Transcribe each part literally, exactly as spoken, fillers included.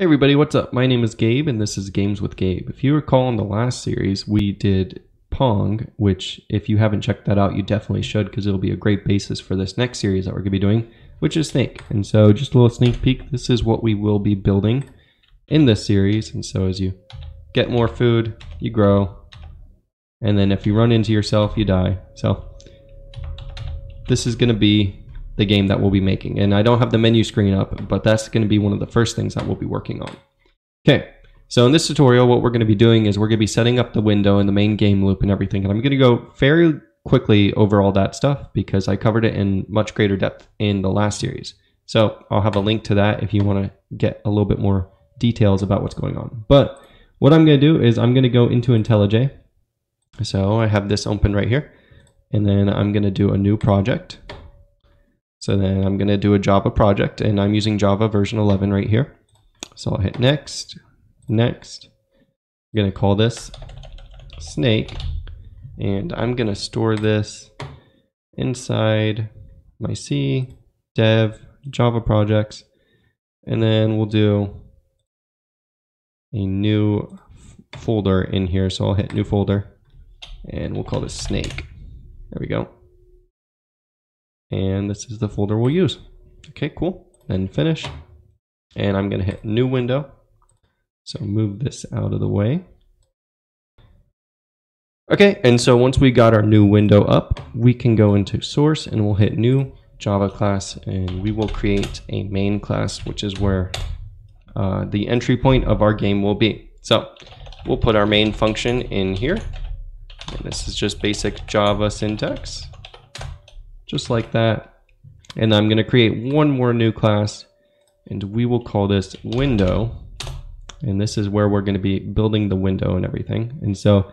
Hey everybody, what's up? My name is Gabe and this is Games with Gabe. If you recall in the last series, we did Pong, which if you haven't checked that out, you definitely should because it'll be a great basis for this next series that we're gonna be doing, which is Snake. And so just a little sneak peek, this is what we will be building in this series. And so as you get more food, you grow. And then if you run into yourself, you die. So this is gonna be the game that we'll be making. And I don't have the menu screen up, but that's going to be one of the first things that we'll be working on. Okay, so in this tutorial, what we're going to be doing is we're going to be setting up the window and the main game loop and everything. And I'm going to go very quickly over all that stuff because I covered it in much greater depth in the last series. So I'll have a link to that if you want to get a little bit more details about what's going on. But what I'm going to do is I'm going to go into IntelliJ. So I have this open right here. And then I'm going to do a new project. So then I'm going to do a Java project, and I'm using Java version eleven right here. So I'll hit next, next. I'm going to call this Snake, and I'm going to store this inside my C, dev, Java projects, and then we'll do a new folder in here. So I'll hit new folder, and we'll call this Snake. There we go. And this is the folder we'll use. Okay, cool. Then finish. And I'm going to hit new window. So move this out of the way. Okay, and so once we got our new window up, we can go into source and we'll hit new Java class, and we will create a main class, which is where uh, the entry point of our game will be. So we'll put our main function in here. And this is just basic Java syntax. Just like that. And I'm going to create one more new class, and we will call this window. And this is where we're going to be building the window and everything. And so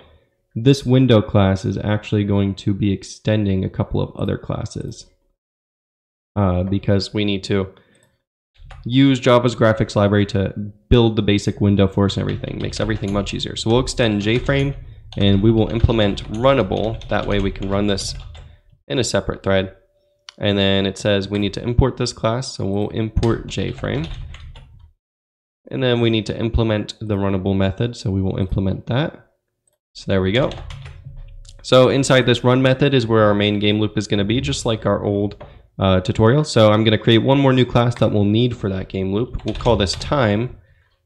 this window class is actually going to be extending a couple of other classes uh, because we need to use Java's graphics library to build the basic window for us and everything. It makes everything much easier. So we'll extend JFrame, and we will implement Runnable. That way we can run this in a separate thread. And then it says we need to import this class, so we'll import JFrame. And then we need to implement the runnable method, so we will implement that. So there we go. So inside this run method is where our main game loop is going to be, just like our old uh, tutorial. So I'm going to create one more new class that we'll need for that game loop. We'll call this time,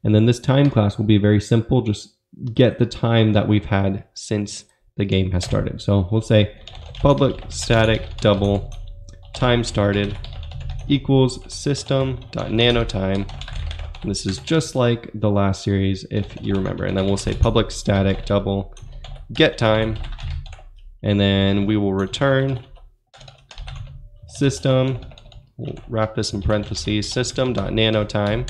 and then this time class will be very simple. Just get the time that we've had since the game has started. So we'll say public static double time started equals system.nanotime. This is just like the last series if you remember. And then we'll say public static double get time, and then we will return system, we'll wrap this in parentheses, system.nanotime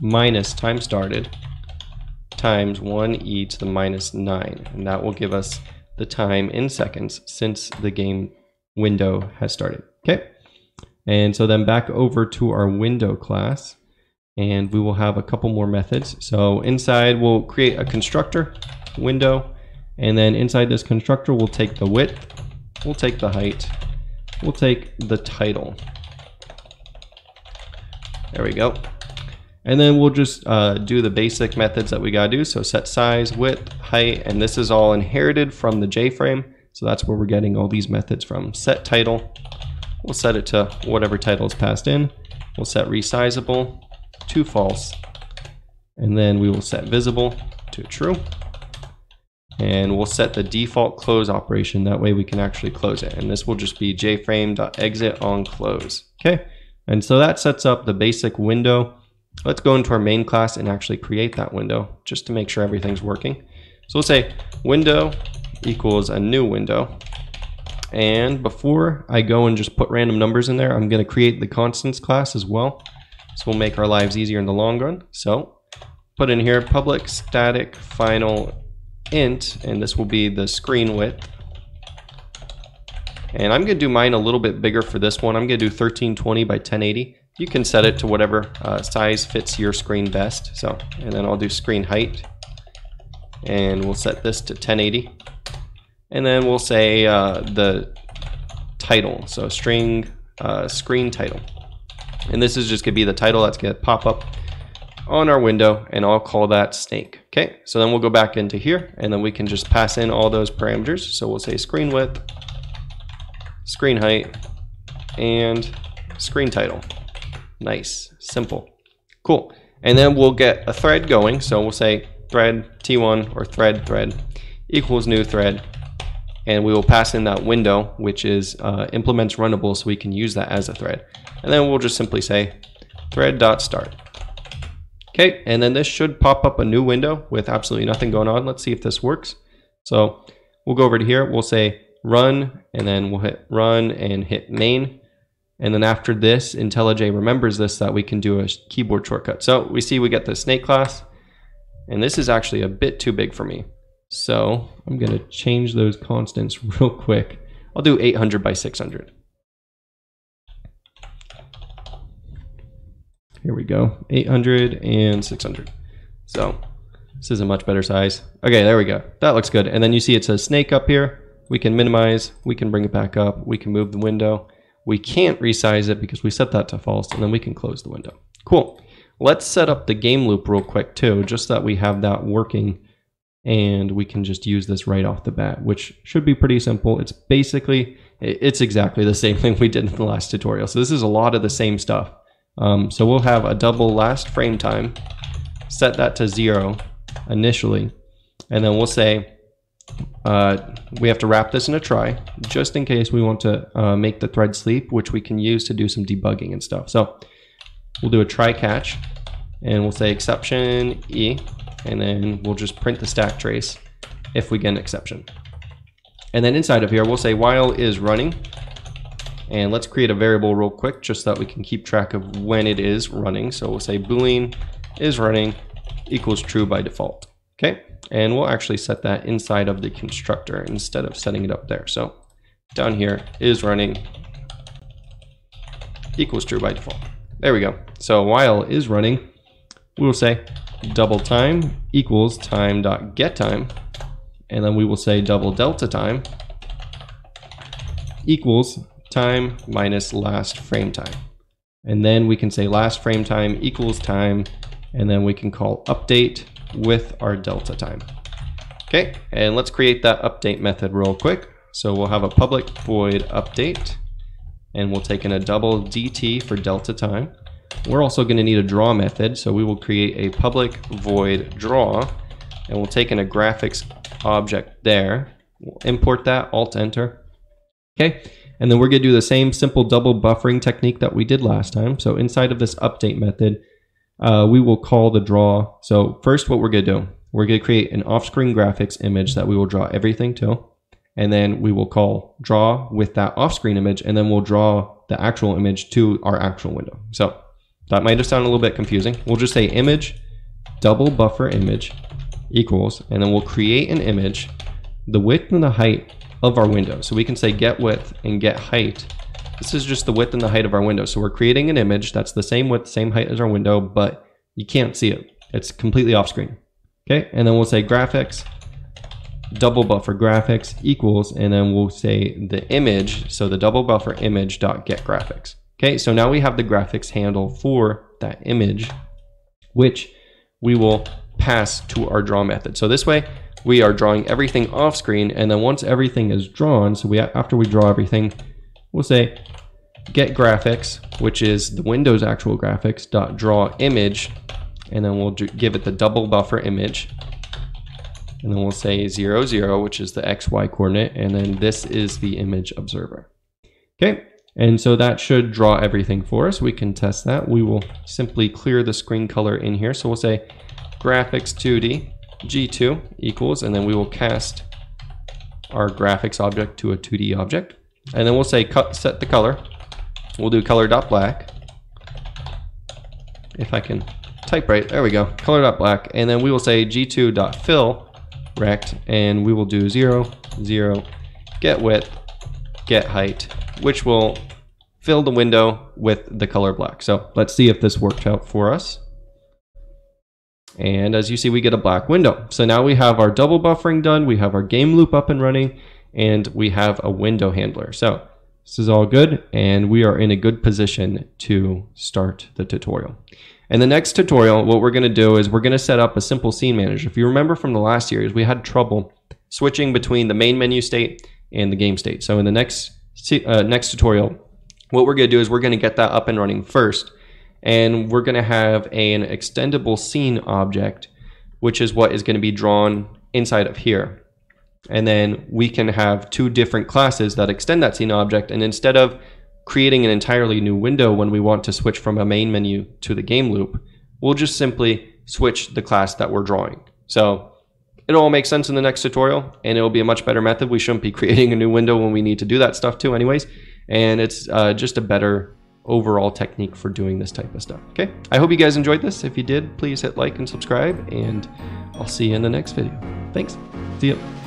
minus time started times one e to the minus nine, and that will give us the time in seconds since the game window has started. Okay, and so then back over to our window class, and we will have a couple more methods. So inside we'll create a constructor window, and then inside this constructor we'll take the width, we'll take the height, we'll take the title. There we go. And then we'll just uh, do the basic methods that we gotta do. So set size, width, height, and this is all inherited from the JFrame. So that's where we're getting all these methods from. Set title, we'll set it to whatever title is passed in. We'll set resizable to false. And then we will set visible to true. And we'll set the default close operation. That way we can actually close it. And this will just be JFrame.exitOnClose. Okay, and so that sets up the basic window. Let's go into our main class and actually create that window just to make sure everything's working. So we'll say window equals a new window. And before I go and just put random numbers in there, I'm going to create the constants class as well. So we'll make our lives easier in the long run. So put in here public static final int, and this will be the screen width. And I'm going to do mine a little bit bigger for this one. I'm going to do thirteen twenty by ten eighty. You can set it to whatever uh, size fits your screen best. So, and then I'll do screen height, and we'll set this to ten eighty. And then we'll say uh, the title, so string uh, screen title. And this is just gonna be the title that's gonna pop up on our window, and I'll call that Snake. Okay, so then we'll go back into here, and then we can just pass in all those parameters. So we'll say screen width, screen height, and screen title. Nice, simple, cool. And then we'll get a thread going. So we'll say thread T one or thread thread equals new thread, and we will pass in that window, which is uh, implements Runnable, so we can use that as a thread. And then we'll just simply say thread.start. Okay, and then this should pop up a new window with absolutely nothing going on. Let's see if this works. So we'll go over to here, we'll say run, and then we'll hit run and hit main. And then after this, IntelliJ remembers this, that we can do a keyboard shortcut. So we see we get the Snake class, and this is actually a bit too big for me. So I'm going to change those constants real quick. I'll do eight hundred by six hundred. Here we go, eight hundred and six hundred. So this is a much better size. Okay, there we go. That looks good. And then you see it says Snake up here. We can minimize, we can bring it back up, we can move the window. We can't resize it because we set that to false, and then we can close the window. Cool. Let's set up the game loop real quick too, just so that we have that working and we can just use this right off the bat, which should be pretty simple. It's basically, it's exactly the same thing we did in the last tutorial. So this is a lot of the same stuff. Um, so we'll have a double last frame time, set that to zero initially, and then we'll say uh, we have to wrap this in a try just in case we want to uh, make the thread sleep, which we can use to do some debugging and stuff. So we'll do a try catch, and we'll say exception E, and then we'll just print the stack trace if we get an exception. And then inside of here, we'll say while is running, and let's create a variable real quick just so that we can keep track of when it is running. So we'll say boolean is running equals true by default. Okay, and we'll actually set that inside of the constructor instead of setting it up there. So down here is running equals true by default. There we go. So while is running, we'll say double time equals time dot get time, and then we will say double delta time equals time minus last frame time, and then we can say last frame time equals time, and then we can call update with our delta time. Okay, and let's create that update method real quick. So we'll have a public void update, and we'll take in a double dt for delta time. We're also going to need a draw method, so we will create a public void draw, and we'll take in a graphics object there. We'll import that, alt enter. Okay, and then we're going to do the same simple double buffering technique that we did last time. So inside of this update method, uh, we will call the draw. So first, what we're going to do, we're going to create an off-screen graphics image that we will draw everything to, and then we will call draw with that off-screen image, and then we'll draw the actual image to our actual window. So that might have sounded a little bit confusing. We'll just say image double buffer image equals, and then we'll create an image, the width and the height of our window. So we can say get width and get height. This is just the width and the height of our window. So we're creating an image that's the same width, same height as our window, but you can't see it. It's completely off screen. Okay, and then we'll say graphics double buffer graphics equals, and then we'll say the image, so the double buffer image dot get graphics. Okay, so now we have the graphics handle for that image, which we will pass to our draw method. So this way we are drawing everything off screen, and then once everything is drawn, so we after we draw everything, we'll say get graphics, which is the Windows actual graphics dot draw image, and then we'll do, give it the double buffer image, and then we'll say zero zero, which is the X Y coordinate, and then this is the image observer. Okay. And so that should draw everything for us. We can test that. We will simply clear the screen color in here. So we'll say graphics two D G two equals, and then we will cast our graphics object to a two D object. And then we'll say cut, set the color. We'll do color.black. If I can type right, there we go, color.black. And then we will say G two.fill rect, and we will do zero, zero, get width, get height, which will fill the window with the color black. So let's see if this worked out for us. And as you see, we get a black window. So now we have our double buffering done, we have our game loop up and running, and we have a window handler. So this is all good, and we are in a good position to start the tutorial. In the next tutorial, what we're going to do is we're going to set up a simple scene manager. If you remember from the last series, we had trouble switching between the main menu state and the game state. So in the next uh, next tutorial, what we're going to do is we're going to get that up and running first. And we're going to have an extendable scene object, which is what is going to be drawn inside of here. And then we can have two different classes that extend that scene object. And instead of creating an entirely new window when we want to switch from a main menu to the game loop, we'll just simply switch the class that we're drawing. So it all makes sense in the next tutorial, and it'll be a much better method. We shouldn't be creating a new window when we need to do that stuff too anyways. And it's uh, just a better overall technique for doing this type of stuff. Okay, I hope you guys enjoyed this. If you did, please hit like and subscribe, and I'll see you in the next video. Thanks. See ya.